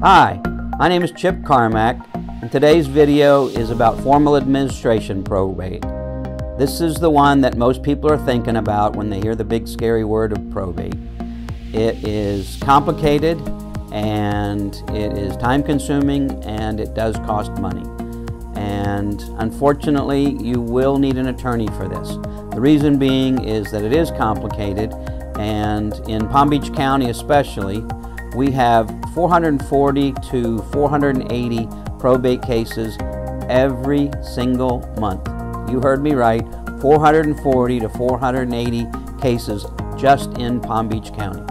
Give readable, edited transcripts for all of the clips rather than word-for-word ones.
Hi, my name is Chip Carmack, and today's video is about formal administration probate. This is the one that most people are thinking about when they hear the big scary word of probate. It is complicated, and it is time-consuming, and it does cost money. And unfortunately, you will need an attorney for this. The reason being is that it is complicated, and in Palm Beach County especially, we have 440 to 480 probate cases every single month. You heard me right, 440 to 480 cases just in Palm Beach County.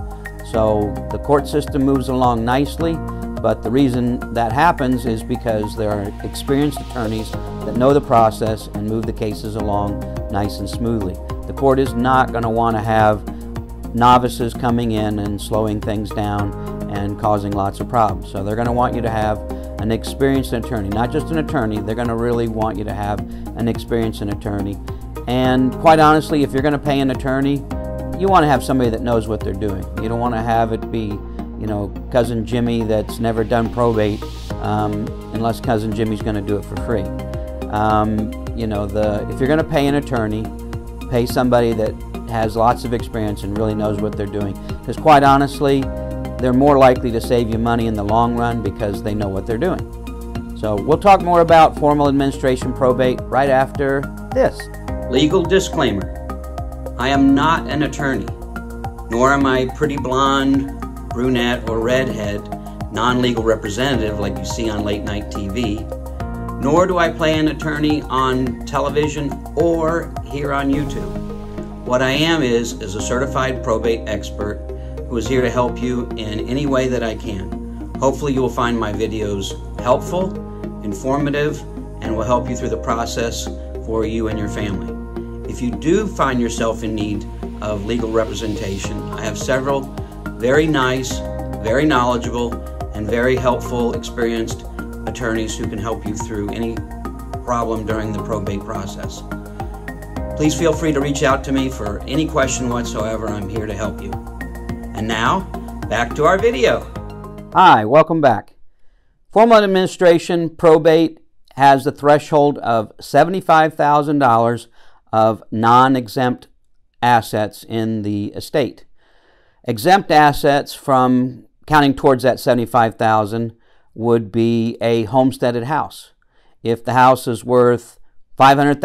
So the court system moves along nicely, but the reason that happens is because there are experienced attorneys that know the process and move the cases along nice and smoothly. The court is not going to want to have novices coming in and slowing things down and causing lots of problems. So they're going to want you to have an experienced attorney, not just an attorney. They're going to really want you to have an experienced attorney. And quite honestly, if you're going to pay an attorney, you want to have somebody that knows what they're doing. You don't want to have it be, you know, Cousin Jimmy that's never done probate, unless Cousin Jimmy's going to do it for free. If you're going to pay an attorney, pay somebody that has lots of experience and really knows what they're doing, because quite honestly, they're more likely to save you money in the long run because they know what they're doing. So we'll talk more about formal administration probate right after this. Legal disclaimer: I am not an attorney, nor am I pretty blonde, brunette, or redhead non-legal representative like you see on late night TV, nor do I play an attorney on television or here on YouTube. What I am is a certified probate expert who is here to help you in any way that I can. Hopefully you will find my videos helpful, informative, and will help you through the process for you and your family. If you do find yourself in need of legal representation, I have several very nice, very knowledgeable, and very helpful, experienced attorneys who can help you through any problem during the probate process. Please feel free to reach out to me for any question whatsoever. I'm here to help you. And now, back to our video. Hi, welcome back. Formal administration probate has the threshold of $75,000 of non-exempt assets in the estate. Exempt assets from counting towards that $75,000 would be a homesteaded house. If the house is worth $500,000,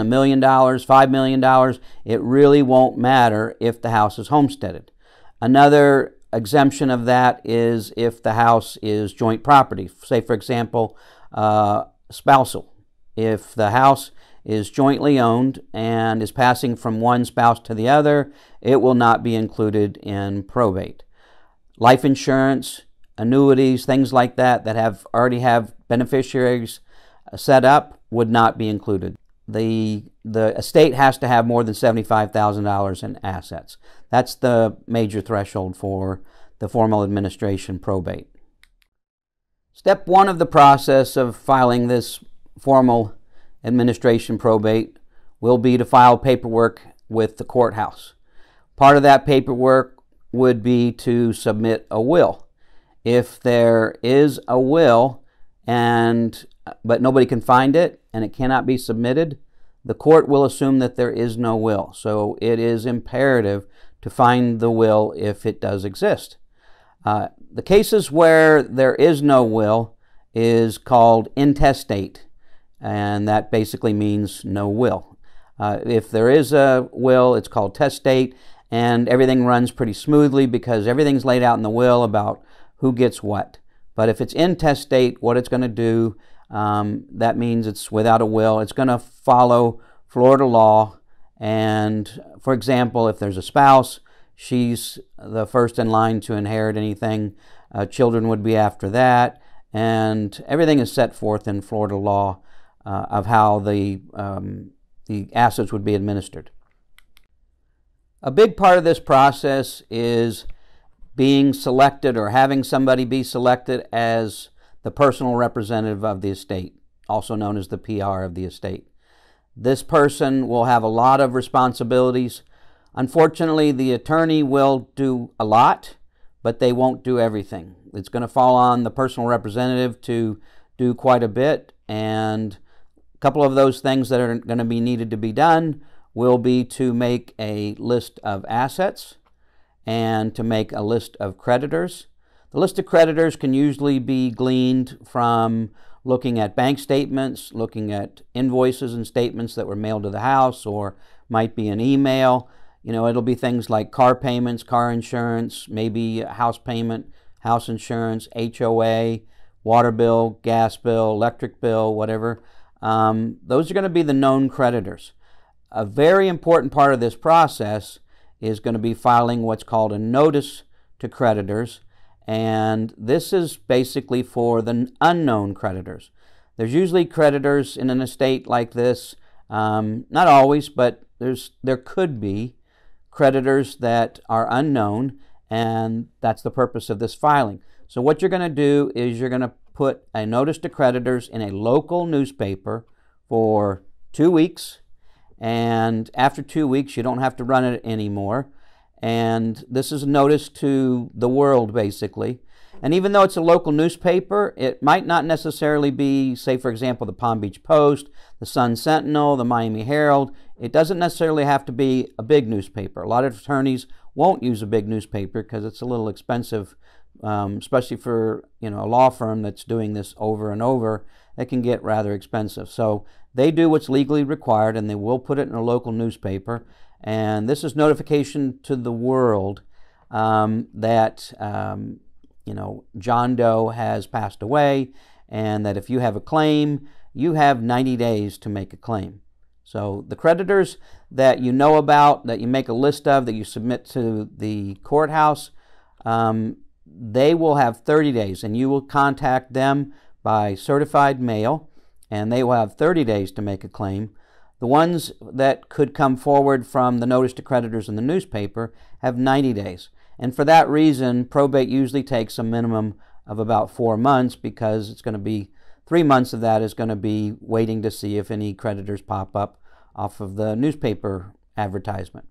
$1 million, $5 million, it really won't matter if the house is homesteaded. Another exemption of that is if the house is joint property, say for example, spousal. If the house is jointly owned and is passing from one spouse to the other, it will not be included in probate. Life insurance, annuities, things like that that already have beneficiaries set up, would not be included. The estate has to have more than $75,000 in assets. That's the major threshold for the formal administration probate. Step one of the process of filing this formal administration probate will be to file paperwork with the courthouse. Part of that paperwork would be to submit a will. If there is a will but nobody can find it and it cannot be submitted, the court will assume that there is no will. So it is imperative to find the will if it does exist. The cases where there is no will is called intestate, and that basically means no will. If there is a will, it's called testate, and everything runs pretty smoothly because everything's laid out in the will about who gets what. But if it's intestate, what it's going to do, that means it's without a will. It's going to follow Florida law. And for example, if there's a spouse, she's the first in line to inherit anything. Children would be after that. And everything is set forth in Florida law of how the assets would be administered. A big part of this process is being selected or having somebody be selected as the personal representative of the estate, also known as the PR of the estate. This person will have a lot of responsibilities. Unfortunately, the attorney will do a lot, but they won't do everything. It's going to fall on the personal representative to do quite a bit, and a couple of those things that are going to be needed to be done will be to make a list of assets and to make a list of creditors. The list of creditors can usually be gleaned from looking at bank statements, looking at invoices and statements that were mailed to the house, or might be an email. You know, it'll be things like car payments, car insurance, maybe a house payment, house insurance, HOA, water bill, gas bill, electric bill, whatever. Those are going to be the known creditors. A very important part of this process is going to be filing what's called a notice to creditors, and this is basically for the unknown creditors. There's usually creditors in an estate like this, not always, but there could be creditors that are unknown, and that's the purpose of this filing. So what you're going to do is you're going to put a notice to creditors in a local newspaper for 2 weeks, and after 2 weeks you don't have to run it anymore. And this is a notice to the world, basically. And even though it's a local newspaper, it might not necessarily be, say, for example, the Palm Beach Post, the Sun Sentinel, the Miami Herald. It doesn't necessarily have to be a big newspaper. A lot of attorneys won't use a big newspaper because it's a little expensive, especially for, you know, a law firm that's doing this over and over. It can get rather expensive. So they do what's legally required, and they will put it in a local newspaper. And this is notification to the world that you know, John Doe has passed away, and that if you have a claim, you have 90 days to make a claim. So the creditors that you know about, that you make a list of, that you submit to the courthouse, they will have 30 days, and you will contact them by certified mail, and they will have 30 days to make a claim. The ones that could come forward from the notice to creditors in the newspaper have 90 days. And for that reason, probate usually takes a minimum of about 4 months, because it's going to be 3 months of that is going to be waiting to see if any creditors pop up off of the newspaper advertisement.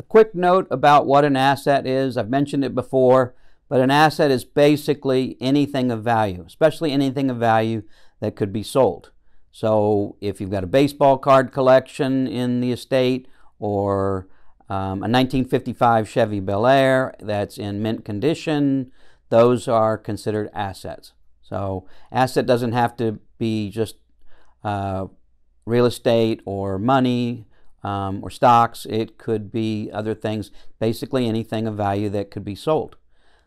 A quick note about what an asset is. I've mentioned it before, but an asset is basically anything of value, especially anything of value that could be sold. So if you've got a baseball card collection in the estate, or a 1955 Chevy Bel Air that's in mint condition, those are considered assets. So asset doesn't have to be just real estate or money or stocks. It could be other things, basically anything of value that could be sold.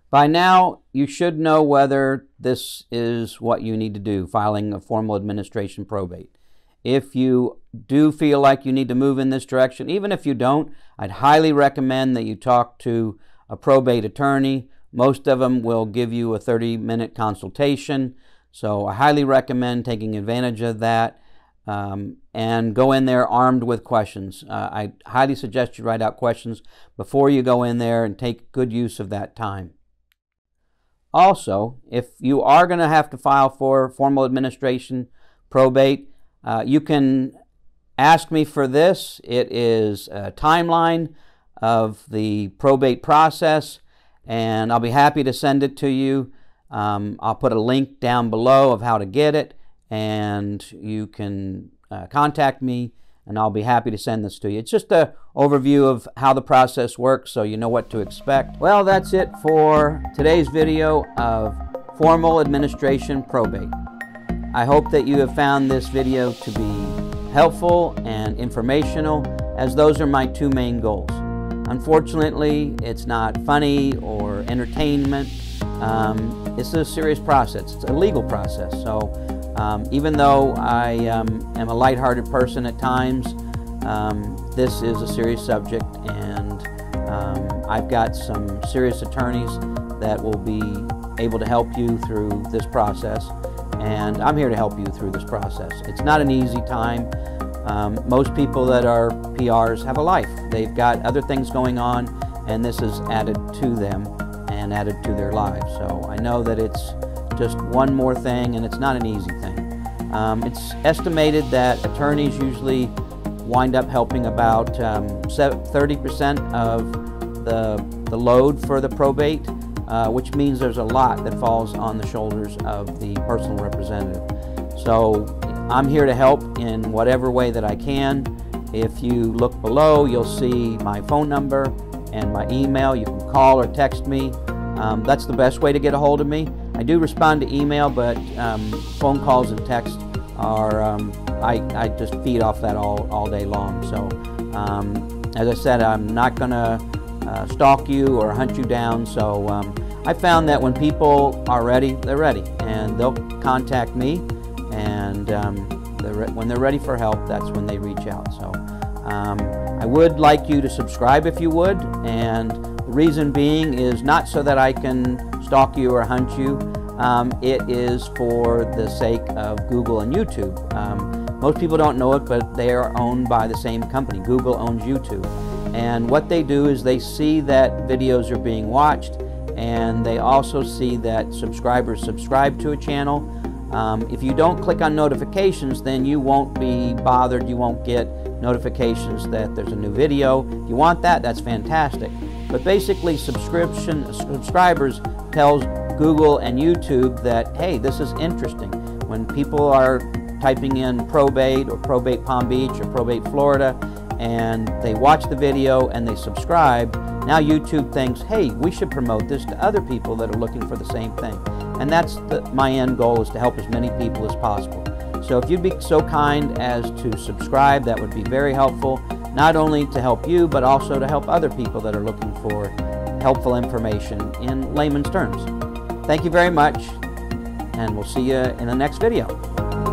By now, you should know whether this is what you need to do, filing a formal administration probate. If you do feel like you need to move in this direction, even if you don't, I'd highly recommend that you talk to a probate attorney. Most of them will give you a 30-minute consultation, so I highly recommend taking advantage of that and go in there armed with questions. I highly suggest you write out questions before you go in there and take good use of that time. Also, if you are going to have to file for formal administration probate, you can ask me for this. It is a timeline of the probate process, and I'll be happy to send it to you. I'll put a link down below of how to get it, and you can contact me, and I'll be happy to send this to you. It's just an overview of how the process works, so you know what to expect. Well, that's it for today's video of Formal Administration Probate. I hope that you have found this video to be helpful and informational, as those are my two main goals. Unfortunately, it's not funny or entertainment. It's a serious process. It's a legal process. So even though I am a lighthearted person at times, this is a serious subject, and I've got some serious attorneys that will be able to help you through this process, and I'm here to help you through this process. It's not an easy time. Most people that are PRs have a life. They've got other things going on, and this is added to them and added to their lives. So I know that it's just one more thing, and it's not an easy thing. It's estimated that attorneys usually wind up helping about 30% of the load for the probate. which means there's a lot that falls on the shoulders of the personal representative. So I'm here to help in whatever way that I can. If you look below, you'll see my phone number and my email. You can call or text me. That's the best way to get a hold of me. I do respond to email, but phone calls and texts are, I just feed off that all day long. So as I said, I'm not going to stalk you or hunt you down. So I found that when people are ready, they're ready, and they'll contact me, and when they're ready for help, that's when they reach out. So I would like you to subscribe if you would, and the reason being is not so that I can stalk you or hunt you. It is for the sake of Google and YouTube. Most people don't know it, but they are owned by the same company. Google owns YouTube. And what they do is they see that videos are being watched, and they also see that subscribers subscribe to a channel. If you don't click on notifications, then you won't be bothered. You won't get notifications that there's a new video. If you want that, that's fantastic. But basically, subscribers tells Google and YouTube that, hey, this is interesting. When people are typing in probate or probate Palm Beach or probate Florida, and they watch the video and they subscribe, now YouTube thinks, hey, we should promote this to other people that are looking for the same thing. And that's my end goal, is to help as many people as possible. So if you'd be so kind as to subscribe, that would be very helpful, not only to help you, but also to help other people that are looking for helpful information in layman's terms. Thank you very much, and we'll see you in the next video.